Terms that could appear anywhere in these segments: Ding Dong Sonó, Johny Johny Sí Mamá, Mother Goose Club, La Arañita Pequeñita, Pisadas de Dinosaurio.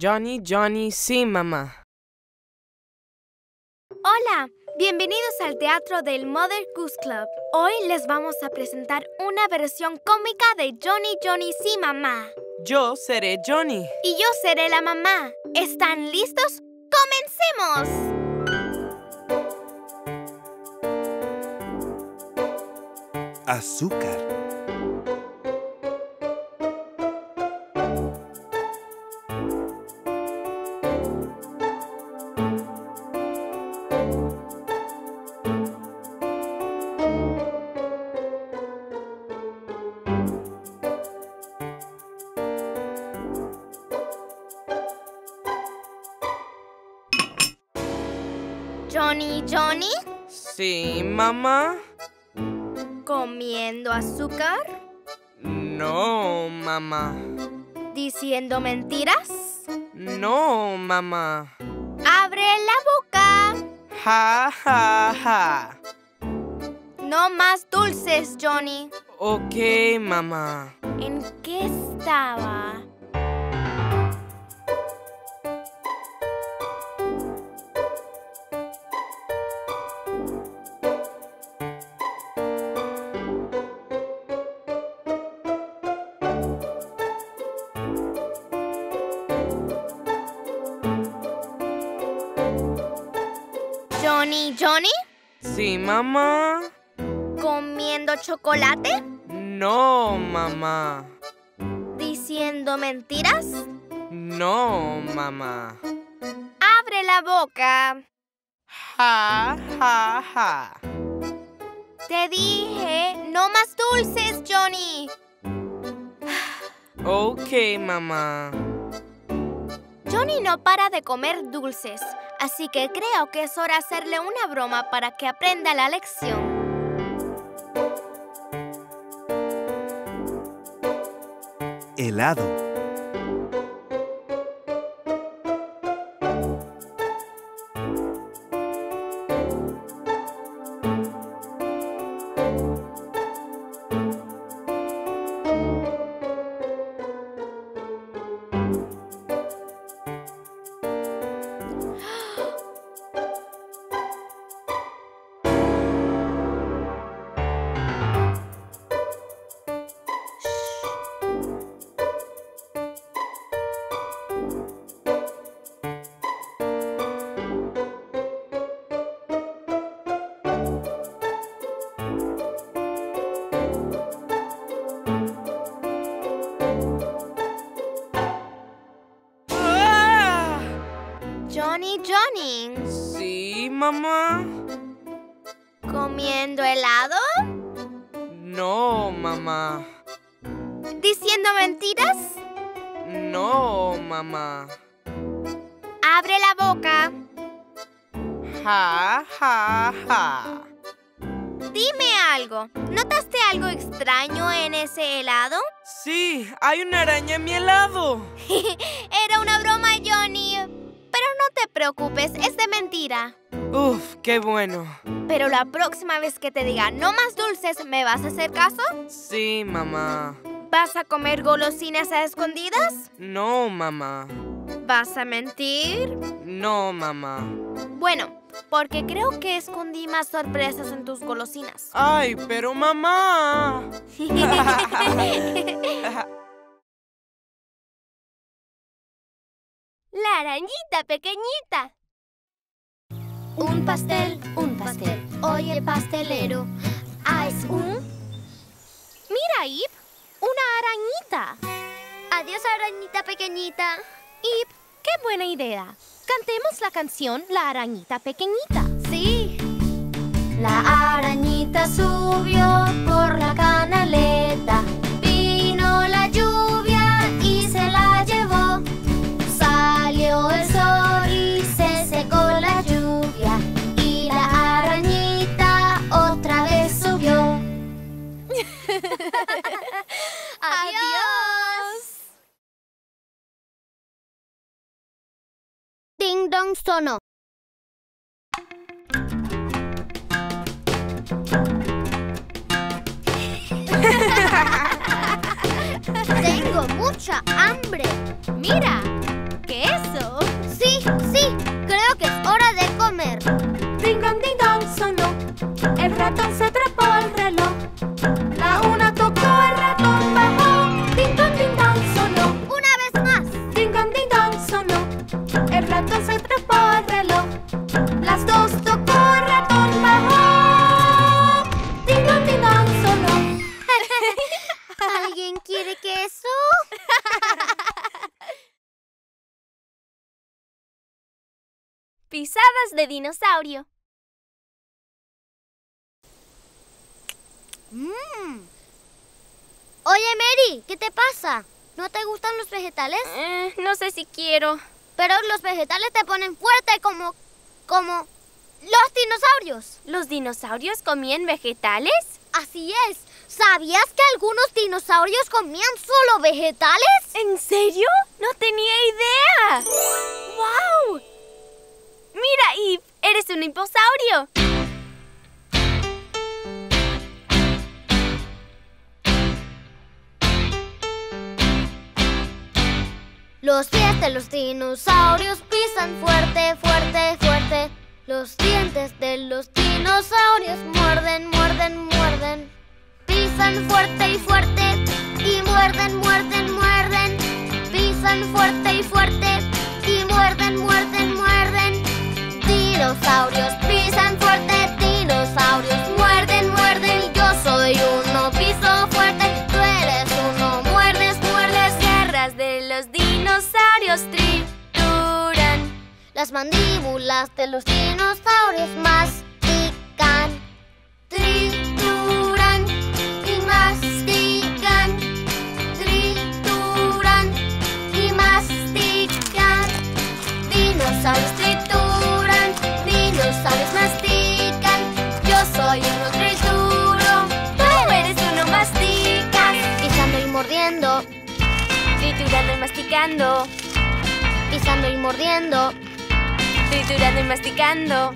Johny Johny Sí Mamá. Hola, bienvenidos al teatro del Mother Goose Club. Hoy les vamos a presentar una versión cómica de Johny Johny Sí Mamá. Yo seré Johnny. Y yo seré la mamá. ¿Están listos? ¡Comencemos! Azúcar. Johny Johny. Sí, mamá. ¿Comiendo azúcar? No, mamá. ¿Diciendo mentiras? No, mamá. ¡Abre la boca! ¡Ja, ja, ja! No más dulces, Johnny. Ok, mamá. ¿En qué estaba? Johny Johny. Sí, mamá. ¿Comiendo chocolate? No, mamá. ¿Diciendo mentiras? No, mamá. ¡Abre la boca! Ja, ja, ja. Te dije, no más dulces, Johnny. Ok, mamá. Johnny no para de comer dulces, así que creo que es hora de hacerle una broma para que aprenda la lección. Helado. Johny Johny. Sí, mamá. ¿Comiendo helado? No, mamá. ¿Diciendo mentiras? No, mamá. ¡Abre la boca! Ja, ja, ja. Dime algo. ¿Notaste algo extraño en ese helado? Sí, hay una araña en mi helado. Era una broma, Johnny. No te preocupes, es de mentira. Uf, qué bueno. Pero la próxima vez que te diga no más dulces, ¿me vas a hacer caso? Sí, mamá. ¿Vas a comer golosinas a escondidas? No, mamá. ¿Vas a mentir? No, mamá. Bueno, porque creo que escondí más sorpresas en tus golosinas. ¡Ay, pero mamá! La arañita pequeñita. Un pastel, un pastel. Oye, pastelero, ¿haz un...? Mira, Ip, una arañita. Adiós, arañita pequeñita. Ip, qué buena idea. Cantemos la canción La Arañita Pequeñita. Sí. La arañita subió por la canaleta. Vino la lluvia y se la llevó. Salió el sol y se secó la lluvia, y la arañita otra vez subió. ¡Adiós! Ding Dong Sonó. Tengo mucha hambre. ¡Mira! ¿Qué es? ¿Alguien quiere queso? Pisadas de dinosaurio. Oye, Mary, ¿qué te pasa? ¿No te gustan los vegetales? No sé si quiero. Pero los vegetales te ponen fuerte como los dinosaurios. ¿Los dinosaurios comían vegetales? Así es. ¿Sabías que algunos dinosaurios comían solo vegetales? ¿En serio? ¡No tenía idea! ¡Wow! ¡Mira, Eve! ¡Eres un hipposaurio! Los pies de los dinosaurios pisan fuerte, fuerte, fuerte. Los dientes de los dinosaurios muerden, muerden, muerden. Pisan fuerte y fuerte y muerden, muerden, muerden. Pisan fuerte y fuerte y muerden, muerden, muerden. Dinosaurios pisan fuerte, dinosaurios muerden, muerden. Yo soy uno, piso fuerte, tú eres uno, muerdes, muerdes. Garras de los dinosaurios trituran. Las mandíbulas de los dinosaurios mastican, trituran y mastican, trituran y mastican. Dinosaurios trituran, dinosaurios mastican. Yo soy uno, trituro, tú eres uno, masticas. Pisando y mordiendo, triturando y masticando. Pisando y mordiendo, triturando y masticando.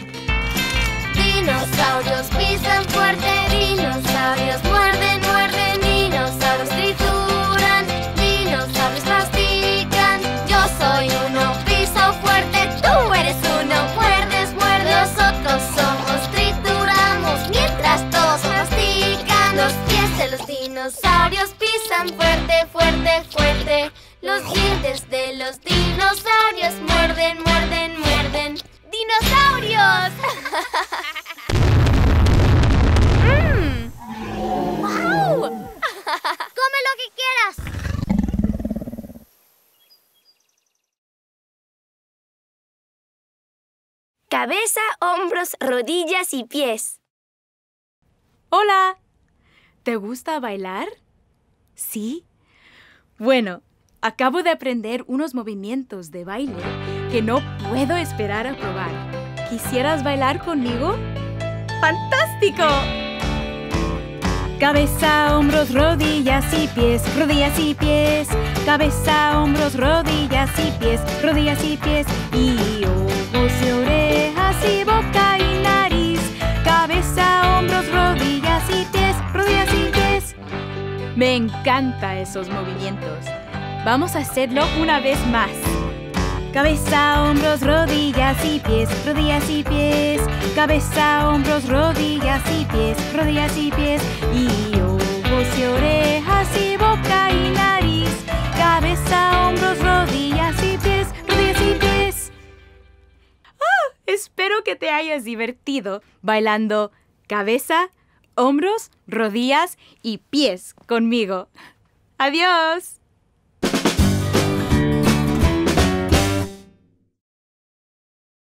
Dinosaurios pisan fuerte, dinosaurios muerden, muerden. Dinosaurios trituran, dinosaurios mastican. Yo soy uno, piso fuerte, tú eres uno, muerdes, muerdes. Nosotros somos, trituramos, mientras todos mastican. Los pies de los dinosaurios pisan fuerte, fuerte, fuerte. Los dientes de los dinosaurios muerden, muerden, muerden. ¡Dinosaurios! ¡Wow! ¡Come lo que quieras! Cabeza, hombros, rodillas y pies. ¡Hola! ¿Te gusta bailar? ¿Sí? Bueno, acabo de aprender unos movimientos de baile que no puedo esperar a probar. ¿Quisieras bailar conmigo? ¡Fantástico! Cabeza, hombros, rodillas y pies, rodillas y pies. Cabeza, hombros, rodillas y pies, rodillas y pies. Y ojos y orejas y boca y nariz. Cabeza, hombros, rodillas y pies, rodillas y pies. Me encantan esos movimientos. Vamos a hacerlo una vez más. Cabeza, hombros, rodillas y pies, rodillas y pies. Cabeza, hombros, rodillas y pies, rodillas y pies. Y ojos y orejas y boca y nariz. Cabeza, hombros, rodillas y pies, rodillas y pies. ¡Oh! Espero que te hayas divertido bailando cabeza, hombros, rodillas y pies conmigo. ¡Adiós!